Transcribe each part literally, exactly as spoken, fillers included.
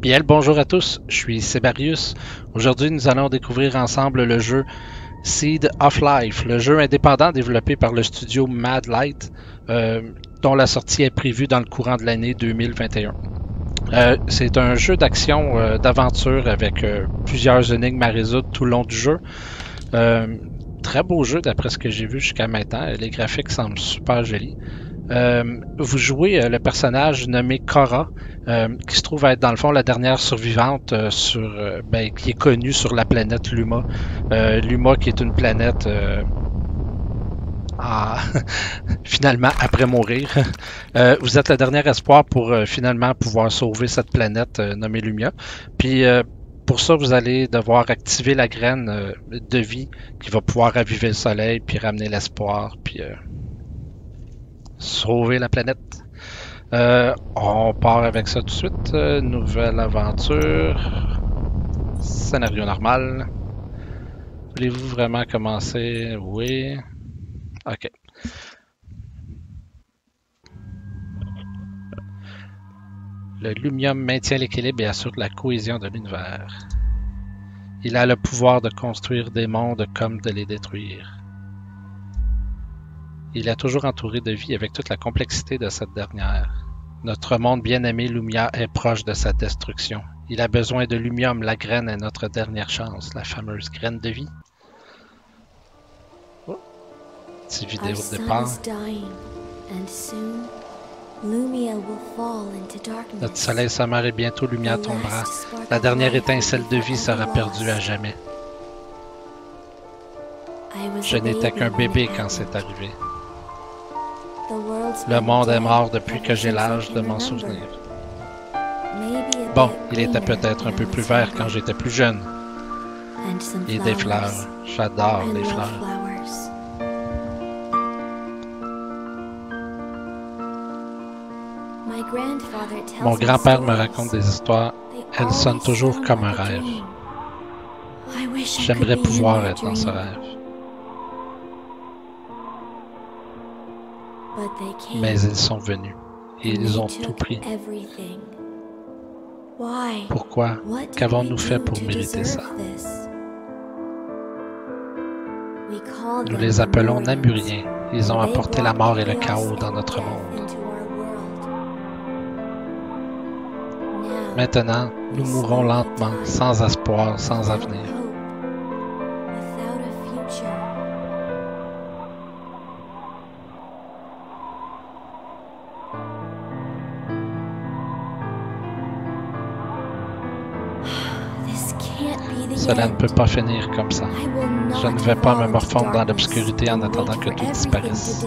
Bien le bonjour à tous, je suis Sébarius. Aujourd'hui nous allons découvrir ensemble le jeu Seed of Life, le jeu indépendant développé par le studio Mad Light, euh, dont la sortie est prévue dans le courant de l'année deux mille vingt et un. Euh, c'est un jeu d'action, euh, d'aventure avec euh, plusieurs énigmes à résoudre tout le long du jeu. Euh, très beau jeu d'après ce que j'ai vu jusqu'à maintenant, les graphiques semblent super jolis. Euh, vous jouez euh, le personnage nommé Cora, euh, qui se trouve être dans le fond la dernière survivante euh, sur, euh, ben, qui est connue sur la planète Luma. Euh, Luma qui est une planète euh, ah, finalement après mourir. Euh, vous êtes le dernier espoir pour euh, finalement pouvoir sauver cette planète euh, nommée Lumia. Puis euh, pour ça, vous allez devoir activer la graine euh, de vie qui va pouvoir raviver le soleil, puis ramener l'espoir, puis... Euh, sauver la planète. Euh, on part avec ça tout de suite. Euh, nouvelle aventure. Scénario normal. Voulez-vous vraiment commencer? Oui. Ok. Le Lumium maintient l'équilibre et assure la cohésion de l'univers. Il a le pouvoir de construire des mondes comme de les détruire. Il est toujours entouré de vie avec toute la complexité de cette dernière. Notre monde bien-aimé Lumia est proche de sa destruction. Il a besoin de Lumium, la graine est notre dernière chance, la fameuse graine de vie. Oh. Petite vidéo de départ. Notre soleil se meurt et bientôt Lumia tombera. La dernière étincelle de vie sera perdue à jamais. Je n'étais qu'un bébé quand c'est arrivé. Le monde est mort depuis que j'ai l'âge de m'en souvenir. Bon, il était peut-être un peu plus vert quand j'étais plus jeune. Et des fleurs. J'adore les fleurs. Mon grand-père me raconte des histoires. Elles sonnent toujours comme un rêve. J'aimerais pouvoir être dans ce rêve. Mais ils sont venus et ils ont tout pris. Pourquoi? Qu'avons-nous fait pour mériter ça? Nous les appelons Namuriens. Ils ont apporté la mort et le chaos dans notre monde. Maintenant, nous mourons lentement, sans espoir, sans avenir. Cela ne peut pas finir comme ça. Je ne vais pas me morfondre dans l'obscurité en attendant que tout disparaisse.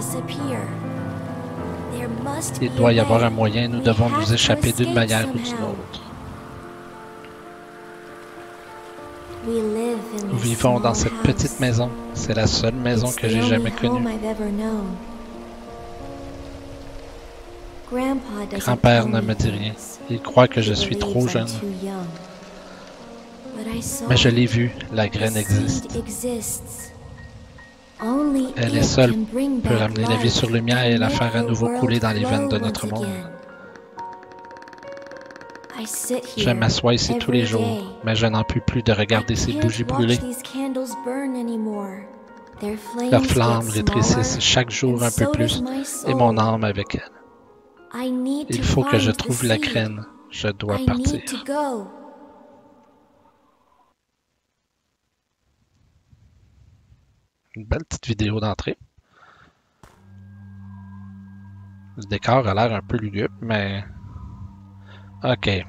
Il doit y avoir un moyen, nous devons nous échapper d'une manière ou d'une autre. Nous vivons dans cette petite maison. C'est la seule maison que j'ai jamais connue. Grand-père ne me dit rien. Il croit que je suis trop jeune. Mais je l'ai vu, la graine existe. Elle est seule, peut ramener la vie sur Lumia et la faire à nouveau couler dans les veines de notre monde. Je m'assois ici tous les jours, mais je n'en peux plus de regarder ces bougies brûler. Leurs flammes rétrécissent chaque jour un peu plus, et mon âme avec elle. Il faut que je trouve la graine, je dois partir. Une belle petite vidéo d'entrée. Le décor a l'air un peu lugubre, mais... Ok.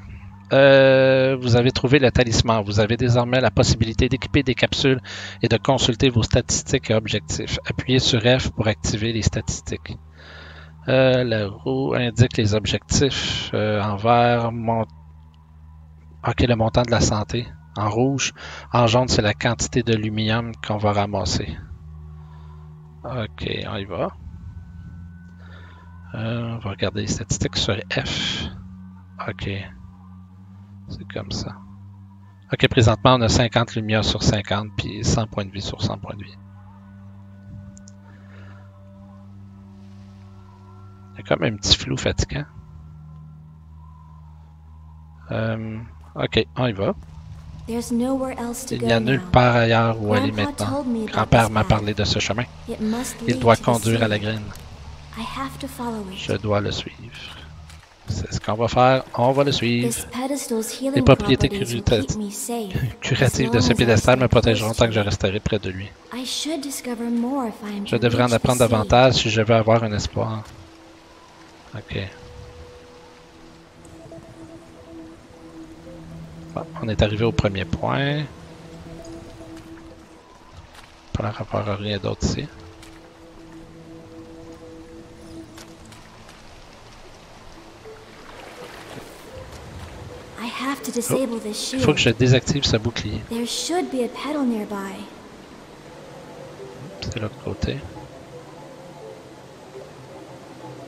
Euh, vous avez trouvé le talisman. Vous avez désormais la possibilité d'équiper des capsules et de consulter vos statistiques et objectifs. Appuyez sur F pour activer les statistiques. Euh, la roue indique les objectifs. Euh, en vert, mon... ok, le montant de la santé. En rouge. En jaune, c'est la quantité de Lumium qu'on va ramasser. Ok, on y va. Euh, on va regarder les statistiques sur F. Ok. C'est comme ça. Ok, présentement, on a cinquante Lumia sur cinquante, puis cent points de vie sur cent points de vie. Il y a comme un petit flou fatigant. Euh, Ok, on y va. Il n'y a nulle part ailleurs où aller maintenant. Grand-père m'a parlé de ce chemin. Il doit conduire à la grine. Je dois le suivre. C'est ce qu'on va faire. On va le suivre. Les propriétés curatives de ce piédestal me protégeront tant que je resterai près de lui. Je devrais en apprendre davantage si je veux avoir un espoir. Ok. Bon, on est arrivé au premier point. Par rapport à rien d'autre ici. Oh, il faut que je désactive ce bouclier. C'est l'autre côté.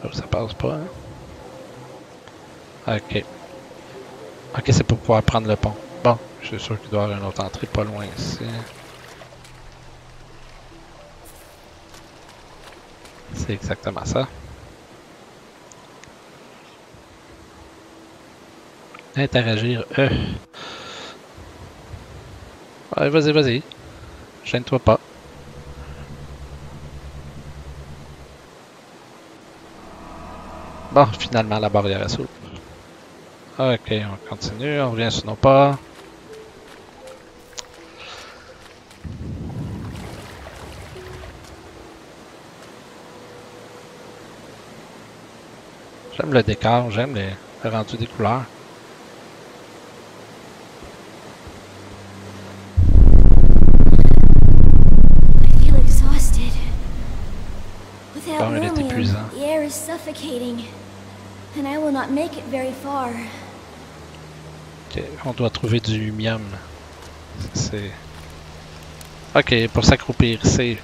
Oh, ça passe pas. Hein? Ok. Ok, c'est pour pouvoir prendre le pont. Bon, je suis sûr qu'il doit y avoir une autre entrée pas loin ici. C'est exactement ça. Interagir, euh. Ouais, vas-y, vas-y. Gêne-toi pas. Bon, finalement, la barrière est s'ouvre. Ok, on continue, on revient sur nos pas. J'aime le décor, j'aime les... le rendu des couleurs. Bon, il est épuisant. Ok, on doit trouver du Lumium. C'est... Ok, pour s'accroupir, c'est...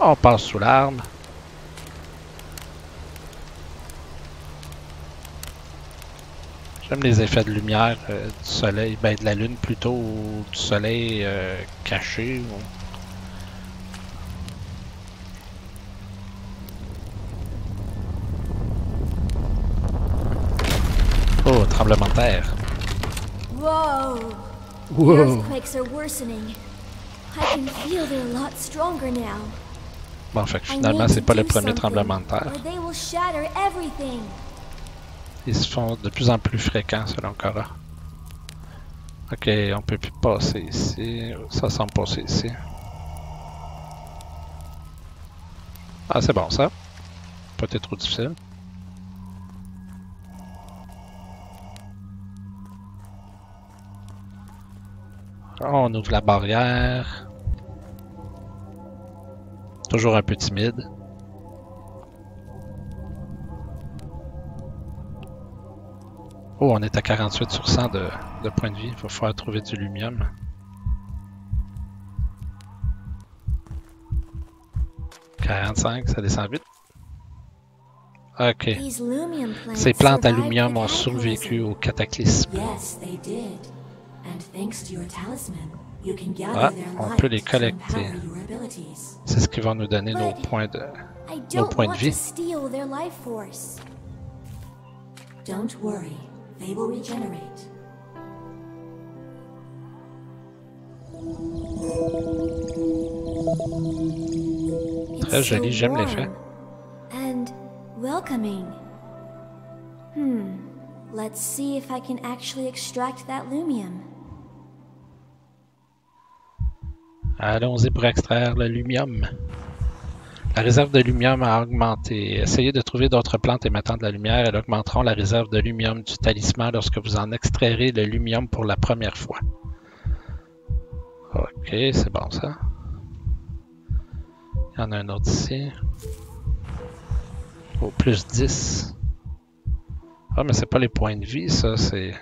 On passe sous l'arbre. J'aime les effets de lumière euh, du soleil, ben de la lune plutôt, ou du soleil euh, caché. Ou... Oh, tremblement de terre. Wow. Wow. Earthquakes are worsening. I can feel they're a lot stronger now. Bon, fait que finalement, c'est pas le premier tremblement de terre. They will shatter everything. Ils se font de plus en plus fréquents, selon Cora. Ok, on peut plus passer ici. Ça semble passer ici. Ah, c'est bon ça. Pas trop difficile. On ouvre la barrière. Toujours un peu timide. Oh, on est à quarante-huit sur cent de, de points de vie. Il va falloir trouver du Lumium. quarante-cinq, ça descend vite. Ok. Ces plantes à Lumium ont survécu au cataclysme. Ah, on peut les collecter. C'est ce qui va nous donner nos points de, nos points de vie. Très joli, j'aime l'effet. Hmm. Let's see if I can actually extract that Lumium. Allons-y pour extraire le Lumium. La réserve de Lumium a augmenté. Essayez de trouver d'autres plantes émettant de la lumière. Elles augmenteront la réserve de Lumium du talisman lorsque vous en extrairez le Lumium pour la première fois. Ok, c'est bon ça. Il y en a un autre ici. Au plus dix. Ah, mais c'est pas les points de vie ça, c'est...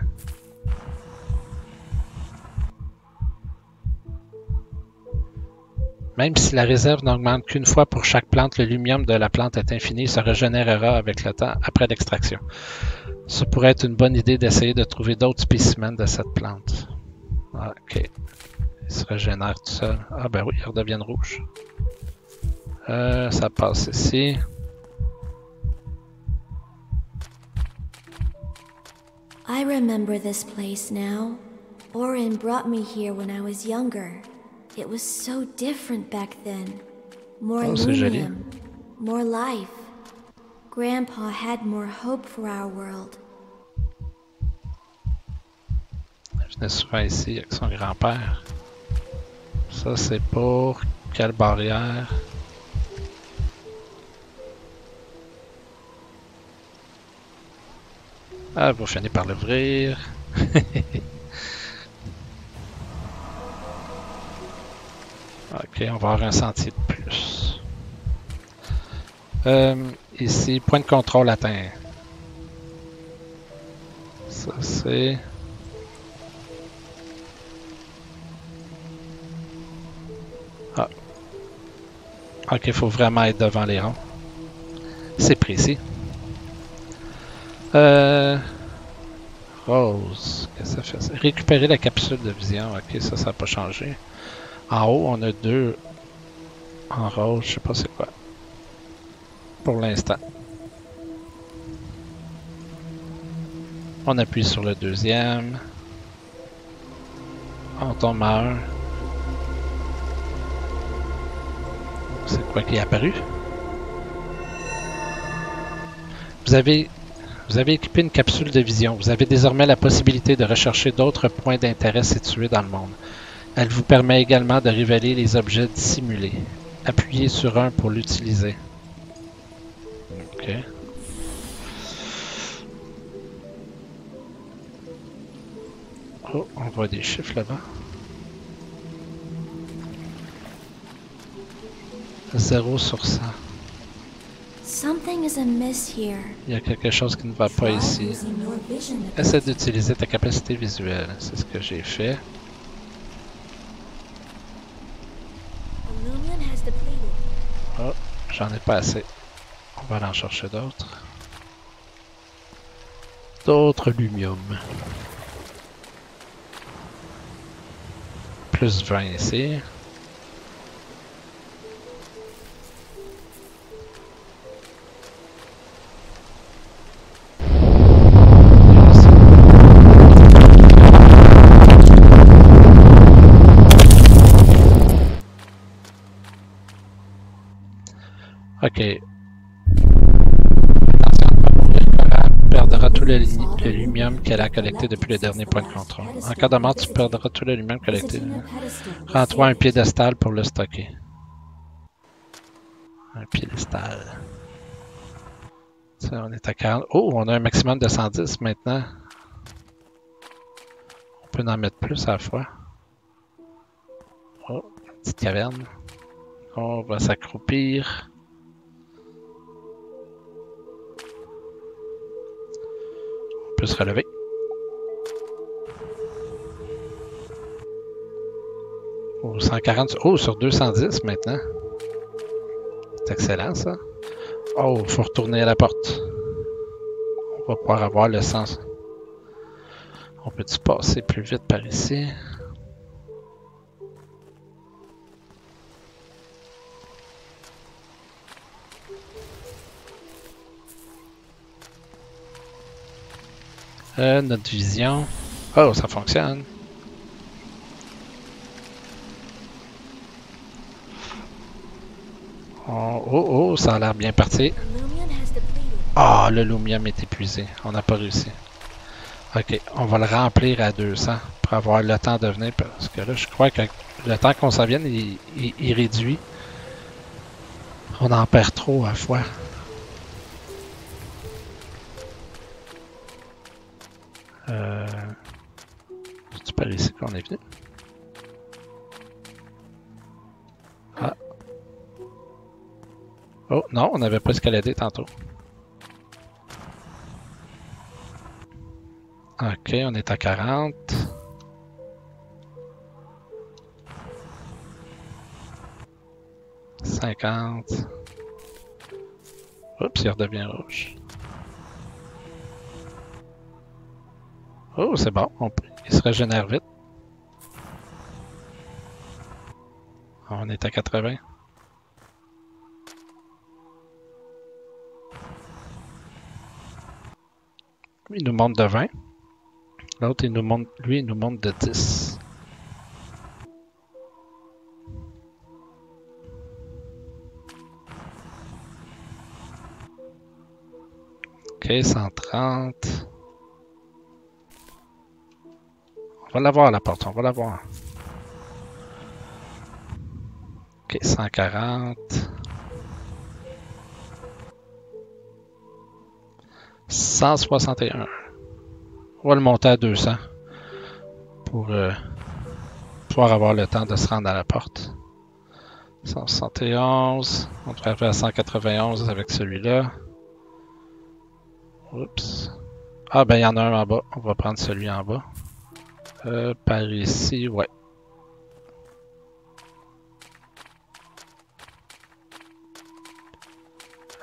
Même si la réserve n'augmente qu'une fois pour chaque plante, le Lumium de la plante est infini et se régénérera avec le temps après l'extraction. Ce pourrait être une bonne idée d'essayer de trouver d'autres spécimens de cette plante. Ok. Il se régénère tout seul. Ah ben oui, ils redeviennent rouges. Euh, ça passe ici. I remember this place now. Orin brought me here when I was younger. It was so different back then. More oh, Lumium, more life. Grandpa had more hope for our world. Je ne suis pas ici avec son grand-père. Ça c'est pour quelle barrière? Ah, pour finir par l'ouvrir. Ok, on va avoir un sentier de plus. Euh, ici, point de contrôle atteint. Ça c'est... Ah. Ok, il faut vraiment être devant les ronds. C'est précis. Euh... Rose, qu'est-ce que ça fait ça? Récupérer la capsule de vision, ok, ça, ça n'a pas changé. En haut, on a deux en rose, je sais pas c'est quoi. Pour l'instant. On appuie sur le deuxième. On tombe à un. C'est quoi qui est apparu? Vous avez... Vous avez équipé une capsule de vision. Vous avez désormais la possibilité de rechercher d'autres points d'intérêt situés dans le monde. Elle vous permet également de révéler les objets dissimulés. Appuyez sur un pour l'utiliser. Ok. Oh, on voit des chiffres là-bas. zéro sur cent. Il y a quelque chose qui ne va pas ici. Essaie d'utiliser ta capacité visuelle. C'est ce que j'ai fait. Oh, j'en ai pas assez. On va aller en chercher d'autres. D'autres Lumium. Plus vingt ici. Ok. Cora perdra tout le, le lumium qu'elle a collecté depuis le dernier point de contrôle. En cas de mort, tu perdras tout le lumium collecté. Rends-toi un piédestal pour le stocker. Un piédestal. Ça, on est à quarante. Oh, on a un maximum de cent dix maintenant. On peut en mettre plus à la fois. Oh, petite caverne. On va s'accroupir. Peut se relever. Oh, cent quarante. Oh, sur deux cent dix maintenant. C'est excellent ça. Oh, il faut retourner à la porte. On va pouvoir avoir le sens. On peut-tu passer plus vite par ici? Euh, notre vision. Oh, ça fonctionne. Oh, oh, oh, ça a l'air bien parti. Ah, oh, le Lumium est épuisé. On n'a pas réussi. Ok, on va le remplir à deux cents pour avoir le temps de venir. Parce que là, je crois que le temps qu'on s'en vienne, il, il, il réduit. On en perd trop à la fois. Euh... C'est-tu par ici qu'on est venu? Ah! Oh non, on n'avait pas escaladé tantôt. Ok, on est à quarante. cinquante. Oups, il redevient rouge. Oh, c'est bon, on peut... il se régénère vite. On est à quatre-vingts. Il nous monte de vingt. L'autre, il nous monte, lui, il nous monte de dix. Ok, cent trente. On va l'avoir la porte, on va l'avoir. Ok, cent quarante. cent soixante et un. On va le monter à deux cents pour euh, pouvoir avoir le temps de se rendre à la porte. cent soixante et onze. On devrait arriver à cent quatre-vingt-onze avec celui-là. Oups. Ah ben il y en a un en bas. On va prendre celui en bas. Euh, par ici, ouais.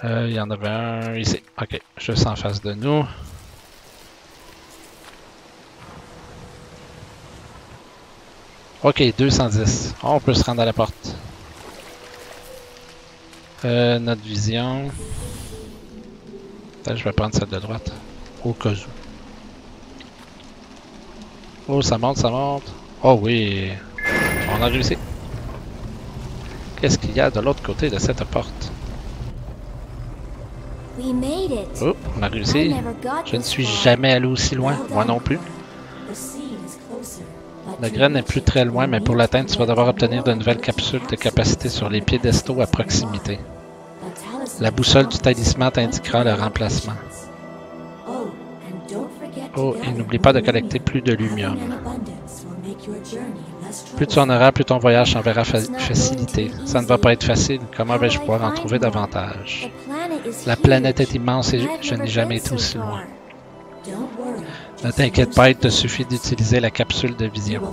Il euh, y en avait un ici. Ok, juste en face de nous. Ok, deux cent dix. On peut se rendre à la porte. Euh, notre vision. Peut-être je vais prendre celle de droite. Au cas où. Oh, ça monte, ça monte. Oh oui. On a réussi. Qu'est-ce qu'il y a de l'autre côté de cette porte? Oh, on a réussi. Je ne suis jamais allé aussi loin, moi non plus. La graine n'est plus très loin, mais pour l'atteindre, tu vas devoir obtenir de nouvelles capsules de capacité sur les piédestaux à proximité. La boussole du talisman t'indiquera le remplacement. Oh, et n'oublie pas de collecter plus de Lumium. Plus tu en auras, plus ton voyage s'en verra fa facilité. Ça ne va pas être facile. Comment vais-je pouvoir en trouver davantage? La planète est immense et je n'ai jamais été aussi loin. Ne t'inquiète pas, il te suffit d'utiliser la capsule de vision.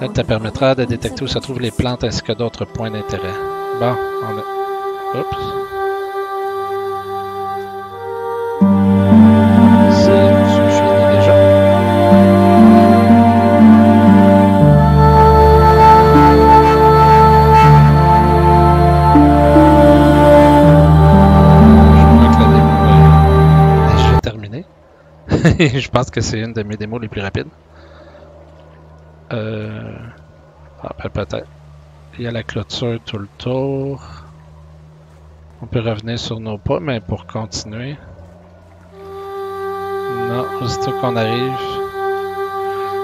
Elle te permettra de détecter où se trouvent les plantes ainsi que d'autres points d'intérêt. Bon, on a... Oups. Je pense que c'est une de mes démos les plus rapides. Euh... Ah, ben peut-être. Il y a la clôture tout le tour. On peut revenir sur nos pas, mais pour continuer. Non, aussitôt qu'on arrive.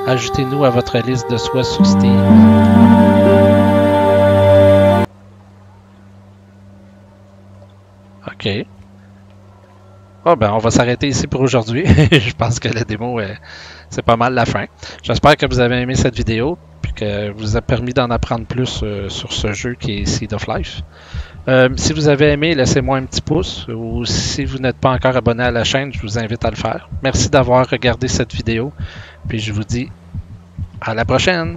Ajoutez-nous à votre liste de souhaits sur Steam. Ok. Oh ben, on va s'arrêter ici pour aujourd'hui. Je pense que la démo, euh, c'est pas mal la fin. J'espère que vous avez aimé cette vidéo puis que vous a permis d'en apprendre plus euh, sur ce jeu qui est Seed of Life. Euh, si vous avez aimé, laissez-moi un petit pouce ou si vous n'êtes pas encore abonné à la chaîne, je vous invite à le faire. Merci d'avoir regardé cette vidéo puis je vous dis à la prochaine!